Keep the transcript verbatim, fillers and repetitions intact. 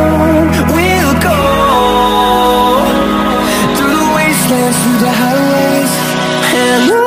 on we'll go, through the wastelands, through the highways, and on.